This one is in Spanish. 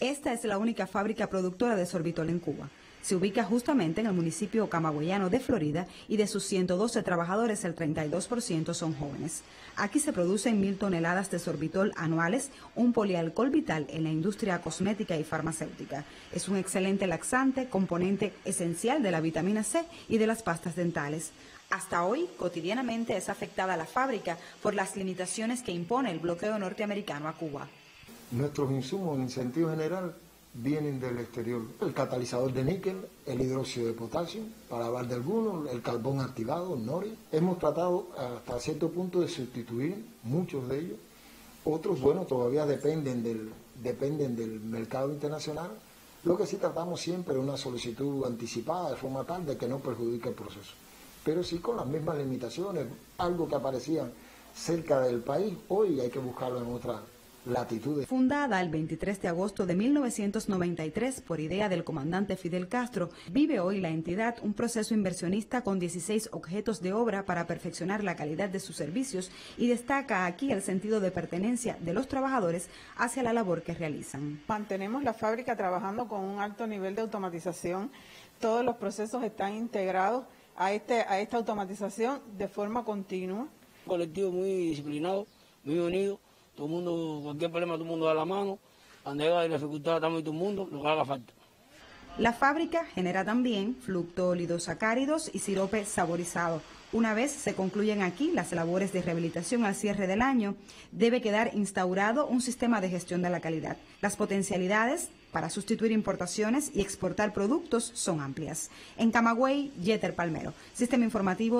Esta es la única fábrica productora de sorbitol en Cuba. Se ubica justamente en el municipio camagüeyano de Florida y de sus 112 trabajadores el 32% son jóvenes. Aquí se producen 1.000 toneladas de sorbitol anuales, un polialcohol vital en la industria cosmética y farmacéutica. Es un excelente laxante, componente esencial de la vitamina C y de las pastas dentales. Hasta hoy, cotidianamente es afectada la fábrica por las limitaciones que impone el bloqueo norteamericano a Cuba. Nuestros insumos, en sentido general, vienen del exterior. El catalizador de níquel, el hidróxido de potasio, para hablar de algunos, el carbón activado, el NORI. Hemos tratado hasta cierto punto de sustituir muchos de ellos. Otros, bueno, todavía dependen del mercado internacional. Lo que sí tratamos siempre es una solicitud anticipada, de forma tal de que no perjudique el proceso. Pero sí con las mismas limitaciones, algo que aparecía cerca del país, hoy hay que buscarlo en otra latitudes. Fundada el 23 de agosto de 1993 por idea del comandante Fidel Castro, vive hoy la entidad un proceso inversionista con 16 objetos de obra para perfeccionar la calidad de sus servicios y destaca aquí el sentido de pertenencia de los trabajadores hacia la labor que realizan. Mantenemos la fábrica trabajando con un alto nivel de automatización. Todos los procesos están integrados a esta automatización de forma continua. Un colectivo muy disciplinado, muy unido. Todo el mundo, cualquier problema, todo el mundo da la mano. Cuando llega la dificultad, también todo el mundo, lo que haga falta. La fábrica genera también fluctólidos, sacáridos y sirope saborizado. Una vez se concluyen aquí las labores de rehabilitación al cierre del año, debe quedar instaurado un sistema de gestión de la calidad. Las potencialidades para sustituir importaciones y exportar productos son amplias. En Camagüey, Yeter Palmero, Sistema Informativo.